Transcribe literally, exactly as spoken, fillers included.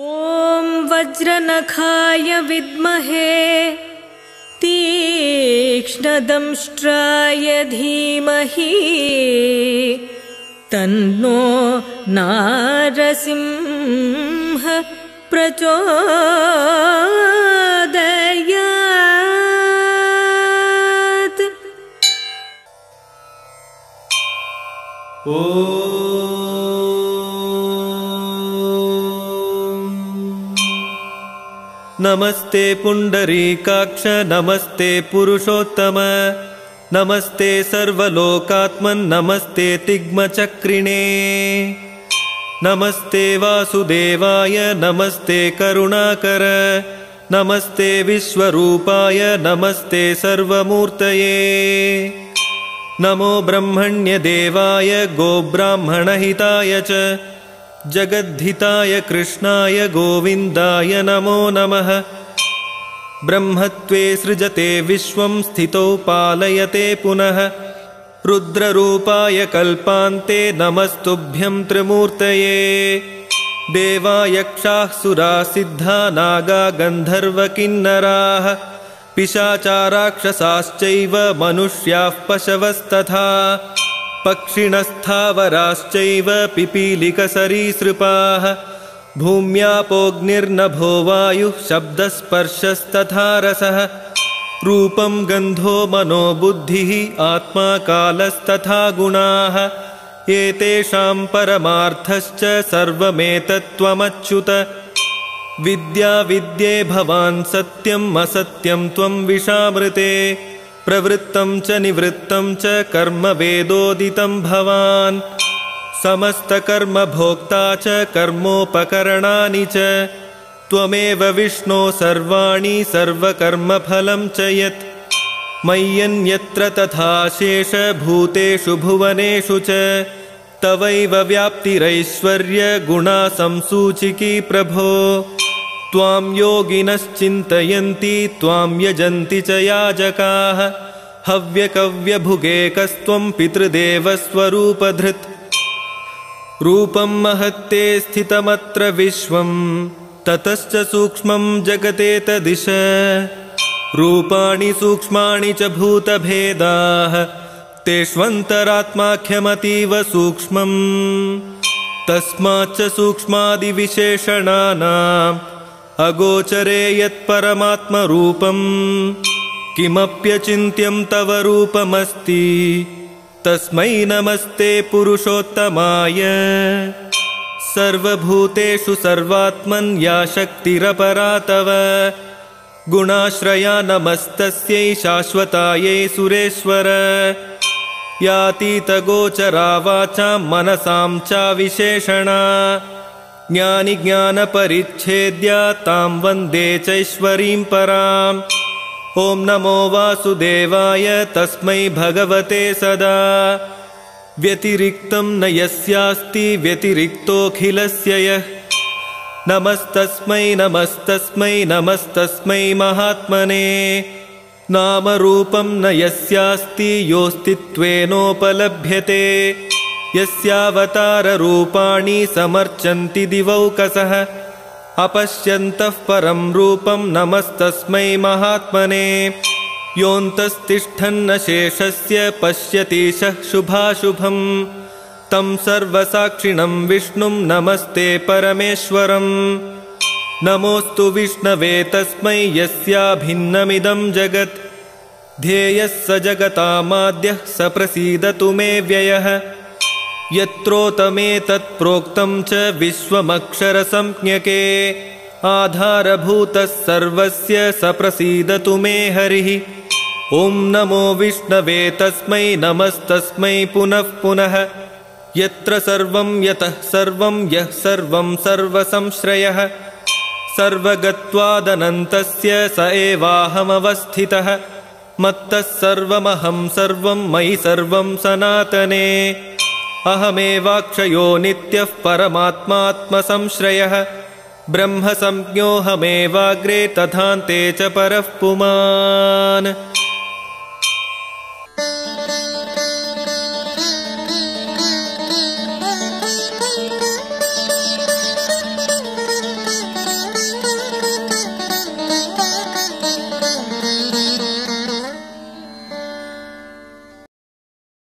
ॐ वज्रनखाय विद्महे तीक्ष्णदंष्ट्राय धीमहि तन्नो नारसिंह प्रचोदयात्। नमस्ते पुंडरीकाक्ष नमस्ते पुरुषोत्तम नमस्ते सर्वलोकात्मन नमस्ते तिग्मचक्रिणे नमस्ते वासुदेवाय नमस्ते करुणाकर नमस्ते विश्वरूपाय नमस्ते सर्वमूर्तये नमो ब्रह्मण्य देवाय गोब्राह्मण हिताय च जगद्धिताय कृष्णाय गोविंदाय नमो नमः। ब्रह्मत्वे सृजते विश्वं स्थितो पालयते पुनः रुद्ररूपाय कल्पान्ते नमस्तुभ्यं त्रिमूर्तये। देवाय क्षासुरा सिद्धा नागा गंधर्व किन्नराः पिशाचा राक्षसाश्चैव मनुष्याः पशवस्तथा पक्षिणस्थावराश्चैव पिपीलिकसरीसृपाः भूम्यापोऽग्निर्नभो वायुः शब्दस्पर्शस्तथा रसः रूपं गन्धो मनो बुद्धिः आत्मा कालस्तथा गुणाः एतेषां परमार्थश्च सर्वमेतत्त्वमच्युत। विद्या विद्ये भवान् सत्यम् असत्यं त्वं विशामृते प्रवृत्तं च निवृत्तं च कर्म वेदोदितं भवान् समस्तकर्म भोक्ता च कर्मोपकरणानि च त्वमेव विष्णो सर्वाणि सर्वकर्मफलं च यत्। मय्यन्यत्र तथा शेष भूतेषु भुवनेषु च तवैव व्याप्तिरैश्वर्य गुणा संसूचिकी प्रभो। त्वां योगिनश्चिन्तयन्ति त्वां यजन्ति च याजकाः हव्यकव्यभुगेकस्त्वं पितृदेवस्वरूपधृत्। रूपं महत्ते स्थितमत्र विश्वं ततश्च सूक्ष्मं जगते तदिश रूपाणि सूक्ष्माणि च भूतभेदाः तेष्वन्तरात्माख्यमतीव सूक्ष्मम्। तस्माच्च सूक्ष्मादिविशेषणानाम् अगोचरे यत्परमात्मरूपम् किमप्यचिन्त्यं तव रूपमस्ति तस्मै नमस्ते पुरुषोत्तमाय। सर्वभूतेषु सर्वात्मन् या शक्तिरपरा तव गुणाश्रया नमस्तस्यै शाश्वतायै सुरेश्वर। यातीतगोचरा वाचा मनसां च विशेषणा ज्ञानिज्ञानपरिच्छेद्या तां वन्दे चैश्वरीं पराम्। ॐ नमो वासुदेवाय तस्मै भगवते सदा व्यतिरिक्तं न यस्यास्ति व्यतिरिक्तोऽखिलस्य यः। नमस्तस्मै नमस्तस्मै नमस्तस्मै महात्मने नामरूपं न यस्यास्ति योऽस्तित्वेनोपलभ्यते यस्यावताररूपाणि समर्चन्ति दिवौकसः अपश्यन्तः परं रूपं नमस्तस्मै महात्मने। योऽन्तस्तिष्ठन्न शेषस्य पश्यतीशः शुभाशुभं तं सर्वसाक्षिणं विष्णुं नमस्ते परमेश्वरम्। नमोऽस्तु विष्णवे तस्मै यस्याभिन्नमिदं जगत् ध्येयः स जगतामाद्यः स प्रसीदतु मे व्ययः। यत्रोतमेतत्प्रोक्तं च विश्वमक्षरसंज्ञके आधारभूतः सर्वस्य स प्रसीदतु मे हरिः। ॐ नमो विष्णवे तस्मै नमस्तस्मै पुनः पुनः। यत्र सर्वं यतः सर्वं यः सर्वं सर्वसंश्रयः सर्वगत्वादनन्तस्य स एवाहमवस्थितः मत्तः सर्वमहं सर्वं मयि सर्वं सनातने। अहमेवाक्षयो नित्यः परमात्मात्मसंश्रयः ब्रह्मसंज्ञोऽहमेवाग्रे तथान्ते च परः पुमान्।